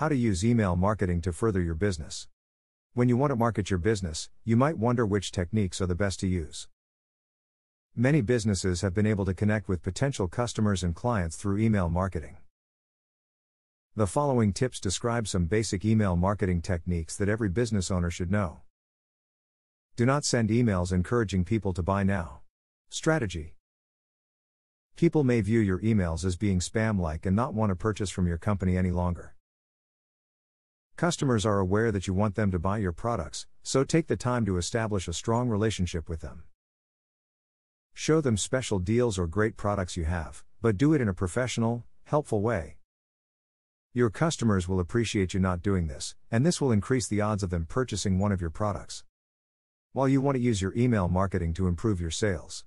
How to use email marketing to further your business. When you want to market your business, you might wonder which techniques are the best to use. Many businesses have been able to connect with potential customers and clients through email marketing. The following tips describe some basic email marketing techniques that every business owner should know. Do not send emails encouraging people to buy now. Strategy. People may view your emails as being spam-like and not want to purchase from your company any longer. Customers are aware that you want them to buy your products, so take the time to establish a strong relationship with them. Show them special deals or great products you have, but do it in a professional, helpful way. Your customers will appreciate you not doing this, and this will increase the odds of them purchasing one of your products. While you want to use your email marketing to improve your sales.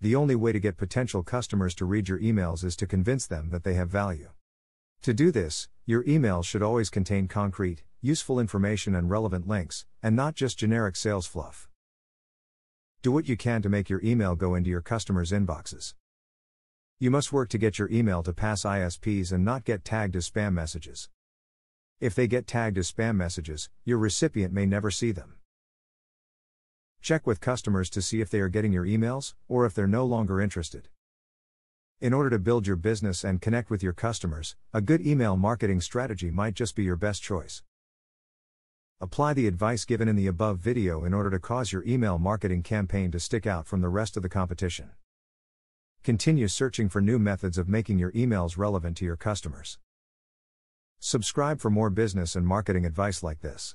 The only way to get potential customers to read your emails is to convince them that they have value. To do this, your emails should always contain concrete, useful information and relevant links, and not just generic sales fluff. Do what you can to make your email go into your customers' inboxes. You must work to get your email to pass ISPs and not get tagged as spam messages. If they get tagged as spam messages, your recipient may never see them. Check with customers to see if they are getting your emails, or if they're no longer interested. In order to build your business and connect with your customers, a good email marketing strategy might just be your best choice. Apply the advice given in the above video in order to cause your email marketing campaign to stick out from the rest of the competition. Continue searching for new methods of making your emails relevant to your customers. Subscribe for more business and marketing advice like this.